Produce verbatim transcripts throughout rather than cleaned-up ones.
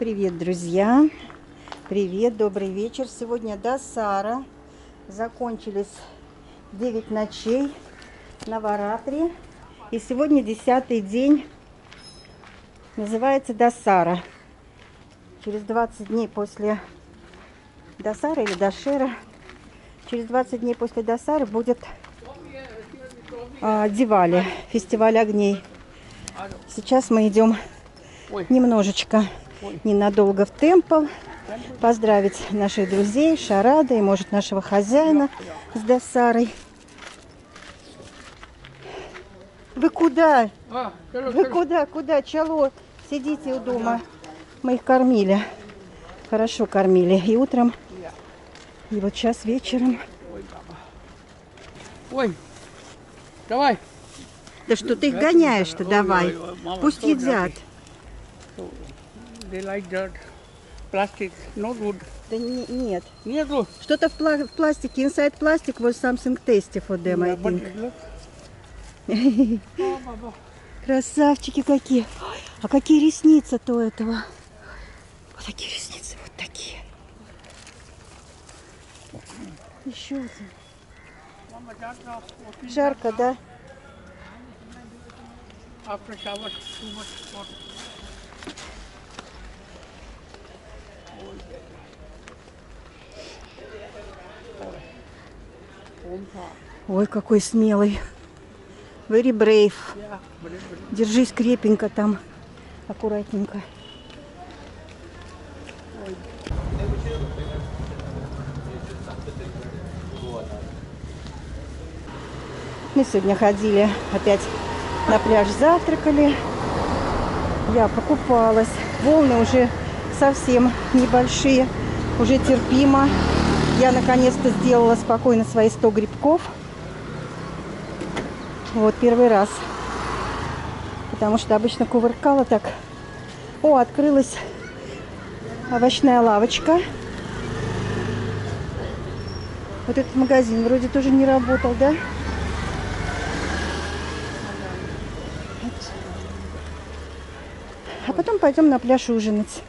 Привет, друзья! Привет, добрый вечер! Сегодня Дасара. Закончились девять ночей на Варатри. И сегодня десятый день. Называется Дасара. Через двадцать дней после Дасары или Дашера. Через двадцать дней после Дасары будет а, Дивали, фестиваль огней. Сейчас мы идем немножечко, ненадолго в темпл, поздравить наших друзей, Шарада и, может, нашего хозяина с Дасарой. Вы куда? Вы куда? Куда? Чало? Сидите у дома. Мы их кормили. Хорошо кормили. И утром, и вот сейчас вечером. Ой, давай. Да что ты их гоняешь-то, давай. Пусть едят. They like that. Plastic, not good. Да не, нет. Нету. Что-то в, пла в пластике. Inside plastic was something tasty for them, I think. Красавчики какие. А какие ресницы-то у этого? Вот такие ресницы, вот такие. Еще один. Жарко, да? Ой, какой смелый. Very brave. Держись крепенько там. Аккуратненько. Мы сегодня ходили опять на пляж, завтракали. Я покупалась. Волны уже совсем небольшие, уже терпимо. Я наконец-то сделала спокойно свои сто грибков. Вот первый раз. Потому что обычно кувыркала так. О, открылась овощная лавочка. Вот этот магазин вроде тоже не работал, да? А потом пойдем на пляж ужинать.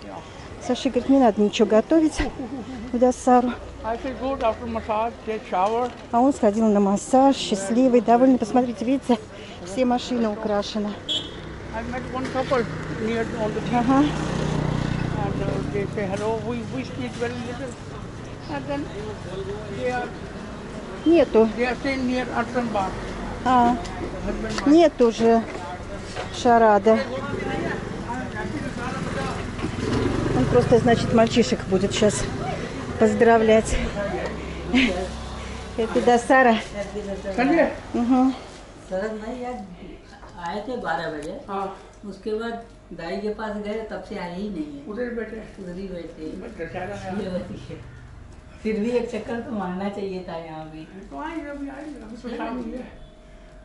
Саша говорит, не надо ничего готовить в Дасару. А он сходил на массаж, счастливый, довольный. Посмотрите, видите, все машины украшены. Ага. Нету. А, нет уже Шарада. Он просто, значит, мальчишек будет сейчас поздравлять. Это Дасара. Угу.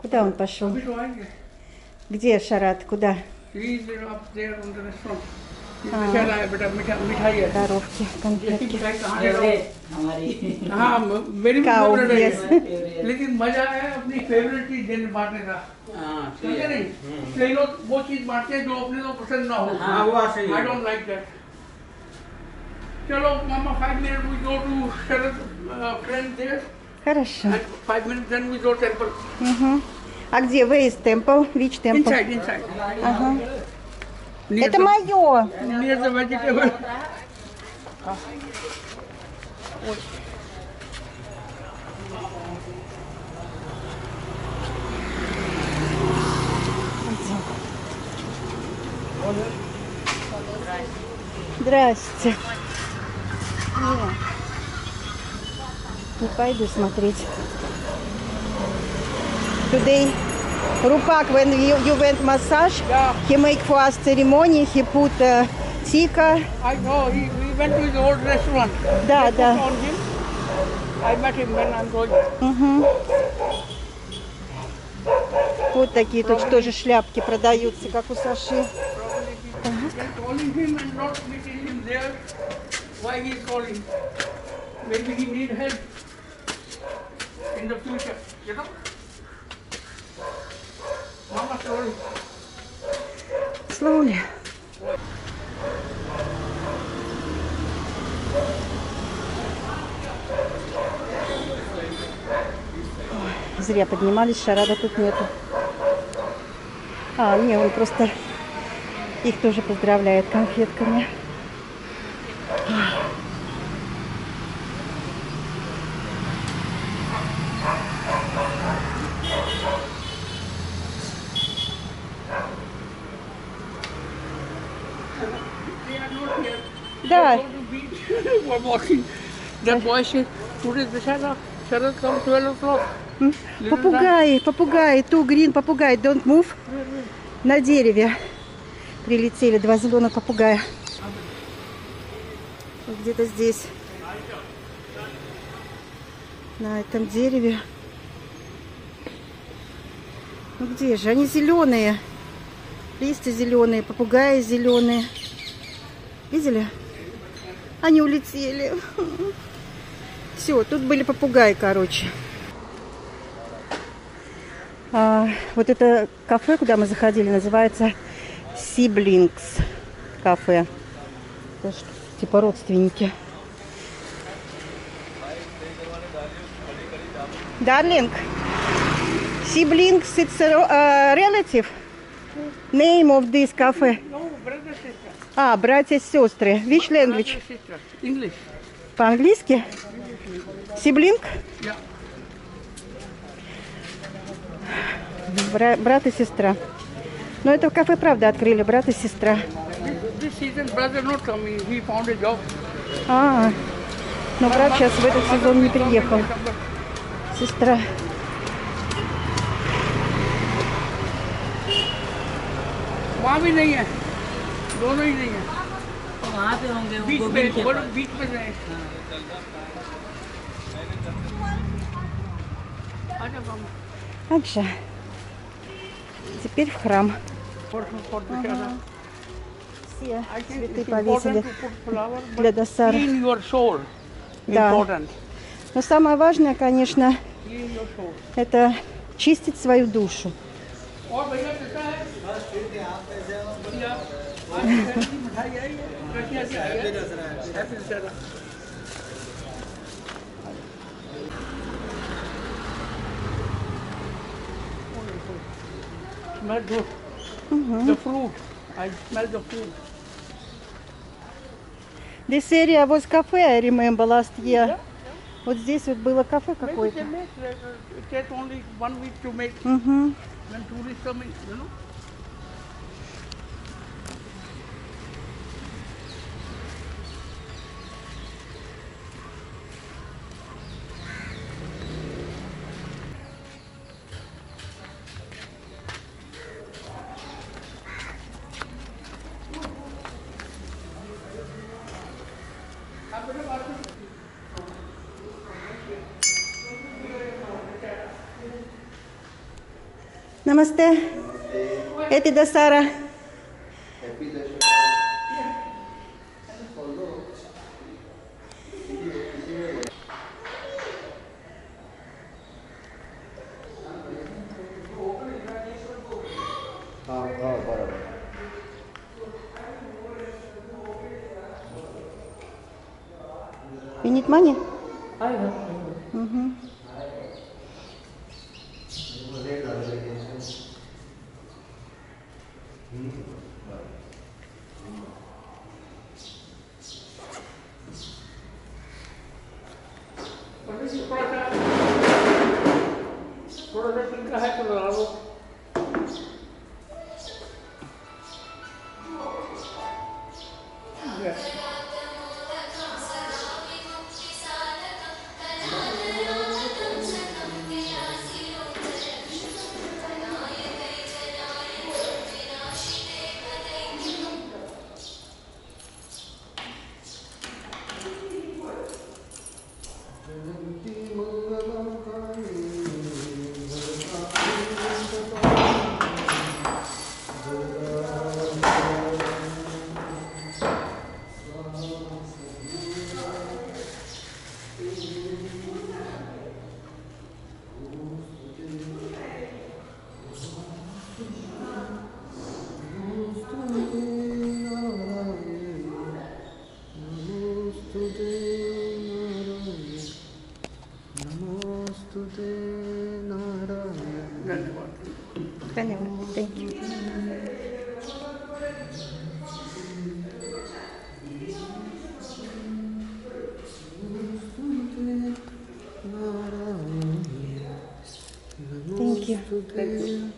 Куда он пошел? Где Шарад? Куда? Коровки, конфетки. Хорошо. А где Waze Temple? Which Temple? Inside, inside. Ага. Это мое. Здрасте. Не пойду смотреть. Today, Рупак, when you, you went massage, yeah. He make for us ceremony, he put uh, tikka. I know, he, we went to his old restaurant. Да, да. I met him when I'm going. Угу. Вот такие Probably. Тут тоже шляпки продаются, как у Саши. Slowly. зря поднимались, Шарада тут нету. А, не, он просто их тоже поздравляет конфетками. Да. Попугай, попугай, ту грин, попугай, don't move. На дереве прилетели два зеленых попугая. Где-то здесь, на этом дереве. Ну где же? Они зеленые. Листья зеленые, попугаи зеленые. Видели? Они улетели. Все, тут были попугаи, короче. А, вот это кафе, куда мы заходили, называется Siblings Cafe. Тоже, типа родственники. Darling, Siblings, it's a relative. Name of this cafe. А, братья и сестры. Which language? English. По-английски? Сиблинг? Yeah. Бра брат и сестра. Но это в кафе, правда, открыли. Брат и сестра. А, но брат сейчас в этот сезон не приехал. Сестра. Мамы нет. दोनों ही नहीं है वहाँ पे होंगे बीच में वो लोग बीच में जाए अच्छा теперь в храм все цветы повесили для Дасары. Да, но самое важное, конечно, это чистить свою душу. This area was cafe, I remember last year. Вот здесь вот было кафе какое-то. Намасте. Это Дасара. You need money? I have money. Today, тут ходить.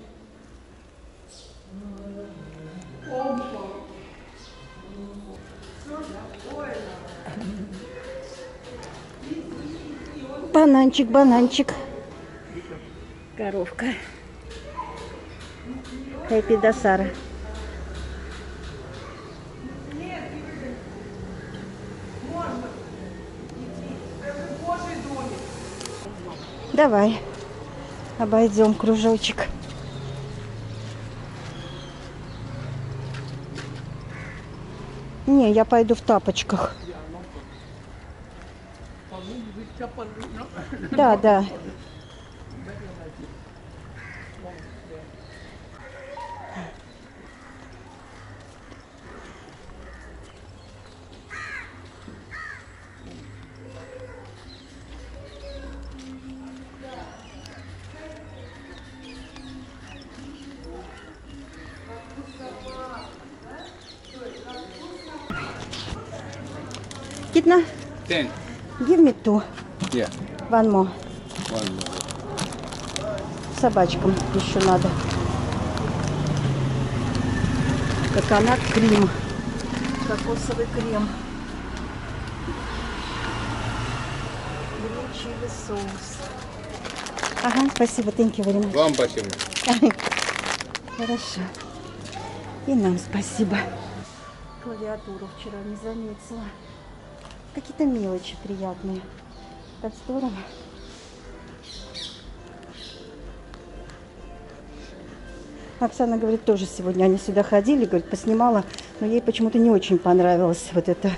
Бананчик, бананчик. Коровка. Хэппи Дасара. Давай обойдем кружочек. Не, я пойду в тапочках. Да, да. Китна? Ten. Give me two. Yeah. One more. One more. Собачкам еще надо. Коконат крем. Кокосовый крем. Чили соус. Ага, спасибо, thank you very much. Вам спасибо. Хорошо. И нам спасибо. Клавиатуру вчера не заметила. Какие-то мелочи приятные. Так здорово. Оксана говорит, тоже сегодня они сюда ходили, говорит, поснимала, но ей почему-то не очень понравилась вот эта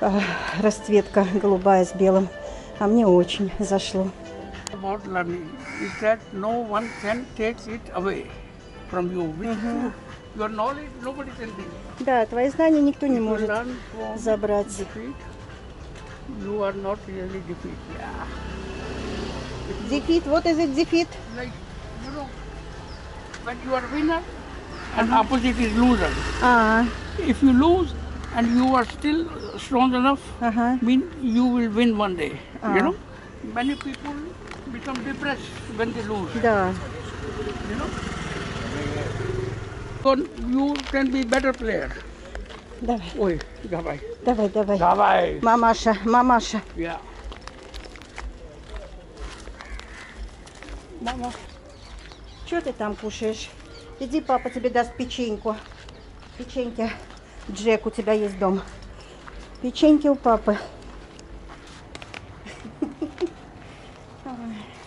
э, расцветка голубая с белым, а мне очень зашло. Да, твои знания никто не может забрать. You are not really defeat. Yeah. Defeat? What is it? Defeat? Like you know, when you are winner, uh-huh. and opposite is loser. Ah. Uh-huh. If you lose and you are still strong enough, uh-huh. mean you will win one day. Uh-huh. You know, many people become depressed when they lose. Yeah. You know, so you can be better player. Давай. Ой, давай. Давай, давай. Давай. Мамаша, мамаша. Yeah. Мама, что ты там кушаешь? Иди, папа тебе даст печеньку. Печеньки. Джек, у тебя есть дом. Печеньки у папы.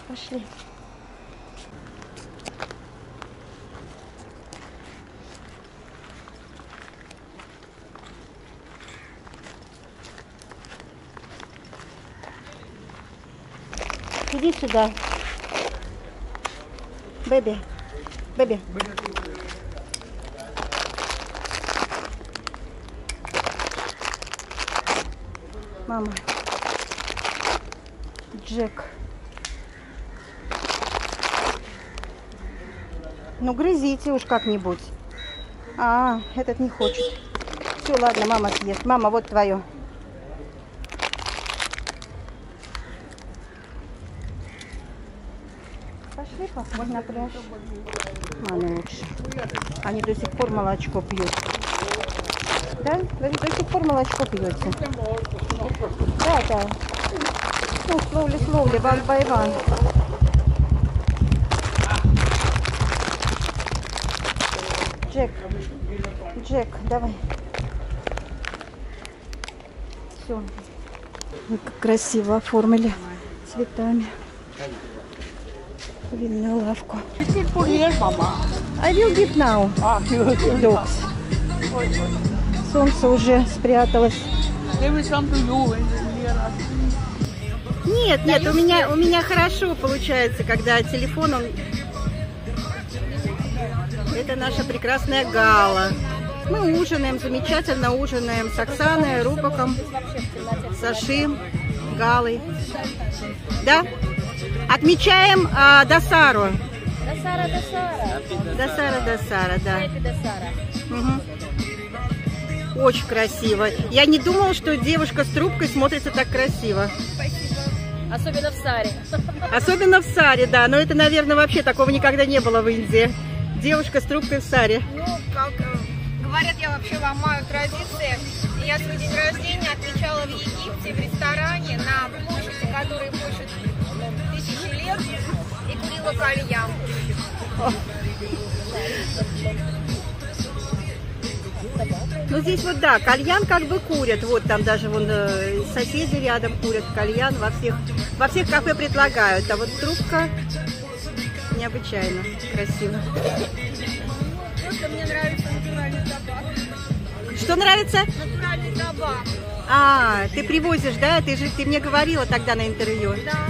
Пошли. Иди сюда. Бэби. Бэби. Мама. Джек. Ну, грызите уж как-нибудь. А, этот не хочет. Все, ладно, мама съест. Мама, вот твое. Похож на пляж. Маме лучше. Они до сих пор молочко пьют. Да? Вы до сих пор молочко пьете. Да, да. Ну, словли, словли, ван бай ван. Джек. Джек, давай. Все. Вы как красиво оформили цветами. Винную лавку. I will get now. Dogs. Солнце уже спряталось. Нет, нет, у меня у меня хорошо получается, когда телефон он. Это наша прекрасная Гала. Мы ужинаем, замечательно ужинаем с Оксаной, Рупаком, Саши, Галой. Да? Отмечаем а, Дасару. Дасара, Дасара. Дасара, Дасара, да. Угу. Очень красиво. Я не думала, что девушка с трубкой смотрится так красиво. Спасибо. Особенно в саре. Особенно в саре, да. Но это, наверное, вообще такого никогда не было в Индии. Девушка с трубкой в саре. Ну, как говорят, я вообще ломаю традиции. Я свой день рождения отмечала в Египте, в ресторане на площади, которые пушат тысячи лет, и курила кальян. Ну здесь вот да, кальян как бы курят, вот там даже вон соседи рядом курят кальян, во всех, во всех кафе предлагают, а вот трубка необычайно красиво. Просто мне нравится натуральный табак. Что нравится? Натуральный табак. А, ты привозишь, да? Ты же ты мне говорила тогда на интервью. Да.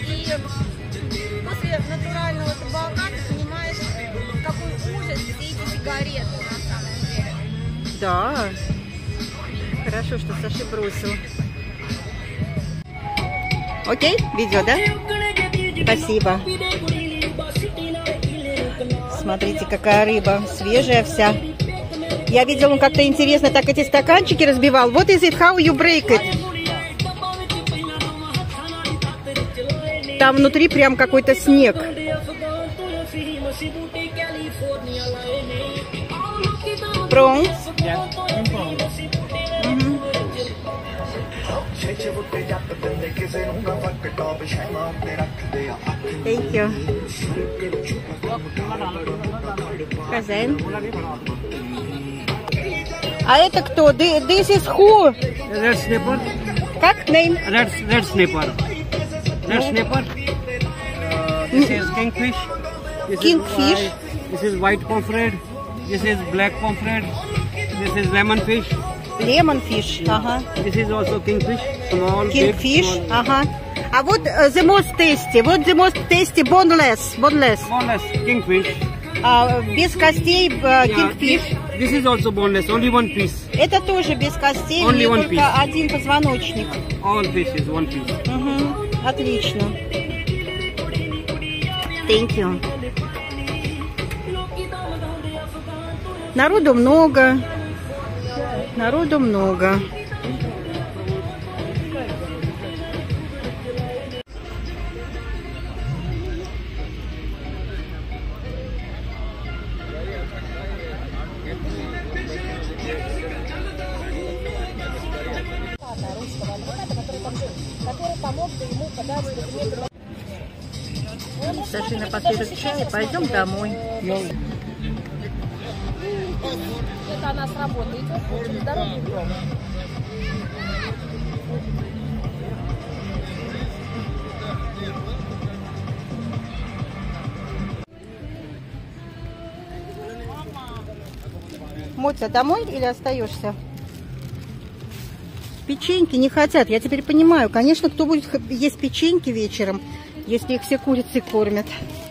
И после натурального табака ты понимаешь, какой ужас все эти сигареты на самом деле. Да. Хорошо, что Саша бросил. Окей, видео, да? Спасибо. Смотрите, какая рыба, свежая вся. Я видела, он как-то интересно так эти стаканчики разбивал. Вот is it how you break it. Там внутри прям какой-то снег. Пронс. Yeah. Mm-hmm. Thank you. Хозяин. А это кто? This is who? Red snapper. Как name? Red, red snapper. Red snapper. Uh, this is kingfish. This kingfish. Is this is white pomfret. This is black pomfret. This is lemon fish. Lemon fish. Yeah. Uh-huh. This is also kingfish. Small. Kingfish. Ага. А вот the most tasty. Вот the most tasty boneless. Boneless. Boneless kingfish. Uh, без костей uh, kingfish. Yeah. This is also boneless, only one piece. Это тоже без костей, only one только piece. Один позвоночник. All pieces, one piece. Угу. Отлично. Thank you. Народу много. Народу много. Саши напоследок чай, пойдем домой. Это она с работы идет, через дорогу в дом. Мотя, домой или остаешься? Печеньки не хотят, я теперь понимаю. Конечно, кто будет есть печеньки вечером, если их все курицы кормят.